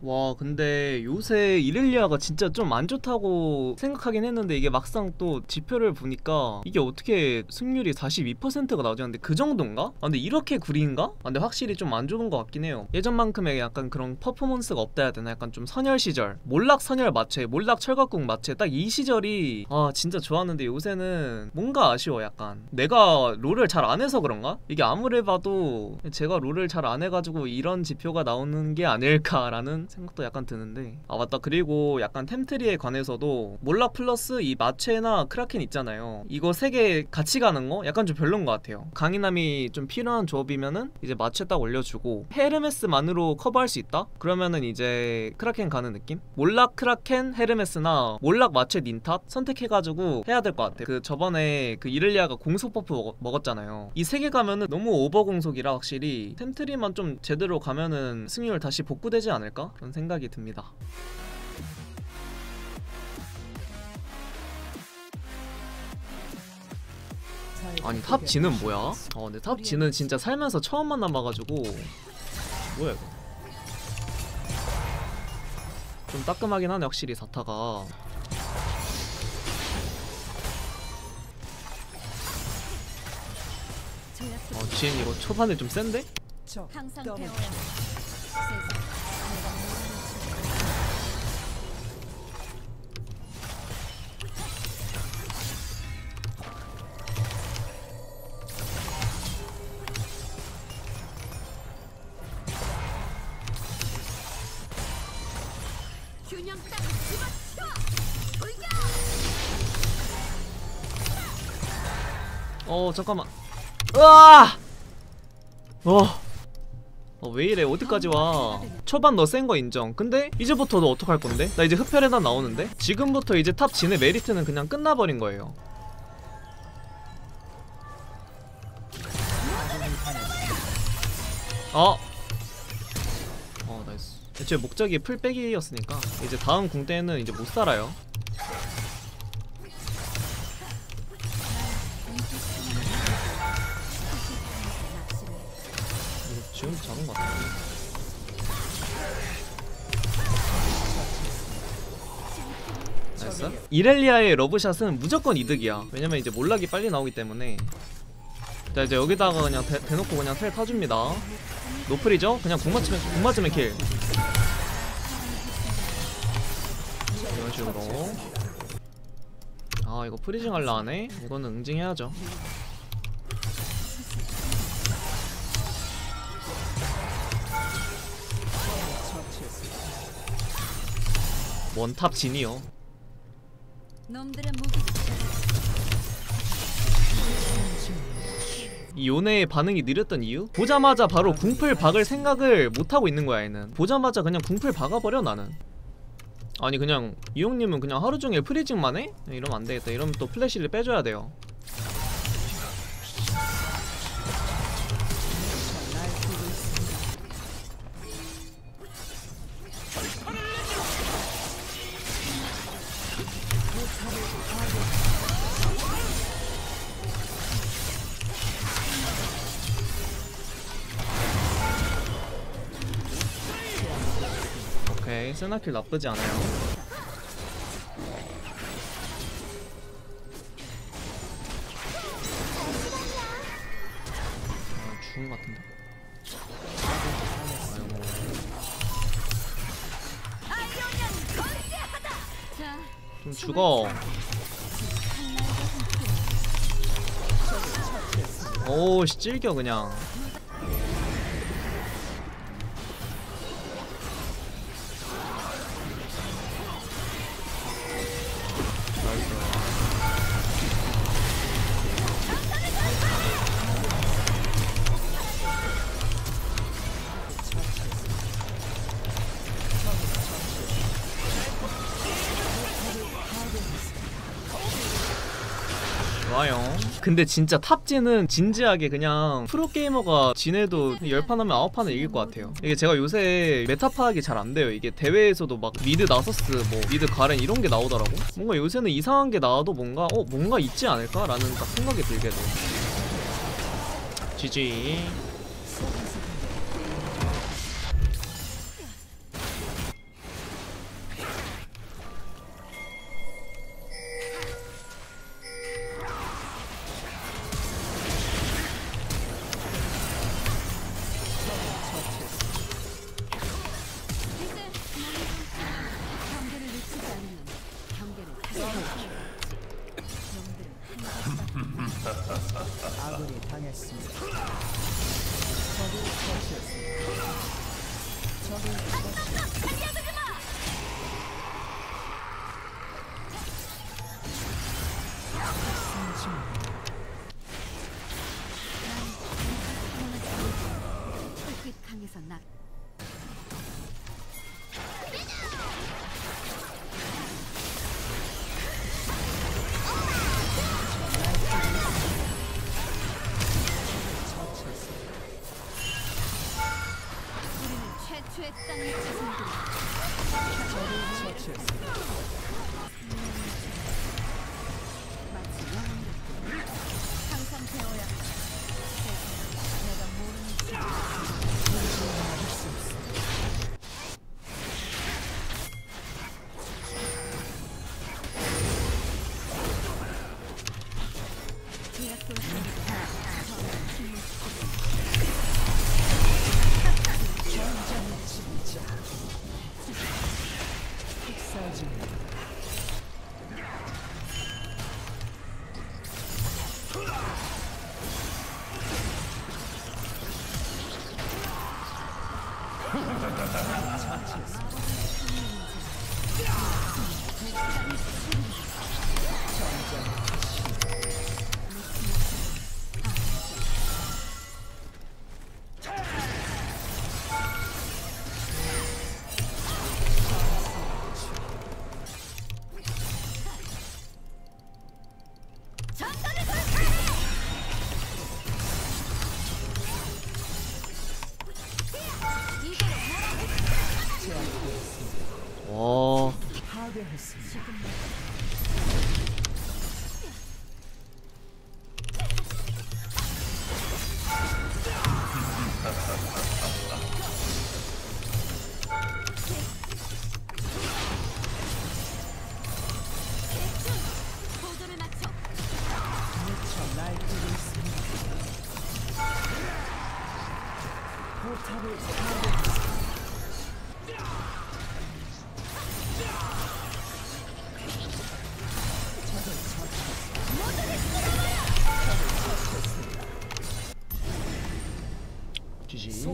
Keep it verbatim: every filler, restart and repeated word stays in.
와, 근데 요새 이렐리아가 진짜 좀 안 좋다고 생각하긴 했는데 이게 막상 또 지표를 보니까 이게 어떻게 승률이 사십이 퍼센트가 나오지 않는데 그 정도인가? 아, 근데 이렇게 구린가? 아, 근데 확실히 좀 안 좋은 것 같긴 해요. 예전만큼의 약간 그런 퍼포먼스가 없다 해야 되나? 약간 좀 선열 시절, 몰락 선열 마체, 몰락 철각궁 마체 딱 이 시절이 아 진짜 좋았는데 요새는 뭔가 아쉬워. 약간 내가 롤을 잘 안 해서 그런가? 이게 아무리 봐도 제가 롤을 잘 안 해가지고 이런 지표가 나오는 게 아닐까라는 생각도 약간 드는데. 아 맞다, 그리고 약간 템트리에 관해서도 몰락 플러스 이 마체나 크라켄 있잖아요. 이거 세 개 같이 가는 거 약간 좀 별론 것 같아요. 강인함이 좀 필요한 조합이면은 이제 마체 딱 올려주고 헤르메스만으로 커버할 수 있다? 그러면은 이제 크라켄 가는 느낌? 몰락 크라켄 헤르메스나 몰락 마체 닌탑 선택해가지고 해야 될 것 같아. 그 저번에 그 이렐리아가 공속 버프 먹, 먹었잖아요. 이 세 개 가면은 너무 오버 공속이라 확실히 템트리만 좀 제대로 가면은 승률 다시 복구되지 않을까? 그런 생각이 듭니다. 아니 탑 진은 뭐야? 어 근데 탑 진은 진짜 살면서 처음 만나봐가지고 뭐야 이거? 좀 따끔하긴 하네 확실히 사타가. 어 진 이거 초반에 좀 센데? 어 잠깐만. 으아! 어. 어 왜이래 어디까지 와. 초반 너 센 거 인정. 근데 이제부터 너 어떡할 건데? 나 이제 흡혈에다 나오는데? 지금부터 이제 탑 진의 메리트는 그냥 끝나버린 거예요. 어! 어 나이스. 애초에 목적이 풀빼기였으니까 이제 다음 궁 때는 이제 못살아요. 지금 잡은 것 같아. 나이스. 이렐리아의 러브샷은 무조건 이득이야. 왜냐면 이제 몰락이 빨리 나오기 때문에. 자 이제 여기다가 그냥 대, 대놓고 그냥 텔 타줍니다. 노플이죠? 그냥 궁 맞추면, 궁 맞추면 킬. 이런 식으로. 아 이거 프리징 할라 하네? 이거는 응징해야죠. 원탑 진이요. 이 요네의 반응이 느렸던 이유? 보자마자 바로 궁풀 박을 생각을 못하고 있는 거야 얘는. 보자마자 그냥 궁풀 박아버려 나는. 아니 그냥 이 형님은 그냥 하루종일 프리징만 해? 이러면 안되겠다. 이러면 또 플래시를 빼줘야 돼요. 오케이, 세나킬 나쁘지 않아요. 아, 죽은 것 같은데. 아이고. 좀 죽어. 오, 씨 찔겨 그냥. 근데 진짜 탑진은 진지하게 그냥 프로게이머가 진해도 열 판 하면 아홉 판을 이길 것 같아요. 이게 제가 요새 메타 파악이 잘 안 돼요. 이게 대회에서도 막 미드 나서스, 뭐 미드 가렌 이런 게 나오더라고. 뭔가 요새는 이상한 게 나와도 뭔가 어? 뭔가 있지 않을까라는 딱 생각이 들게 돼. 지지. 지지.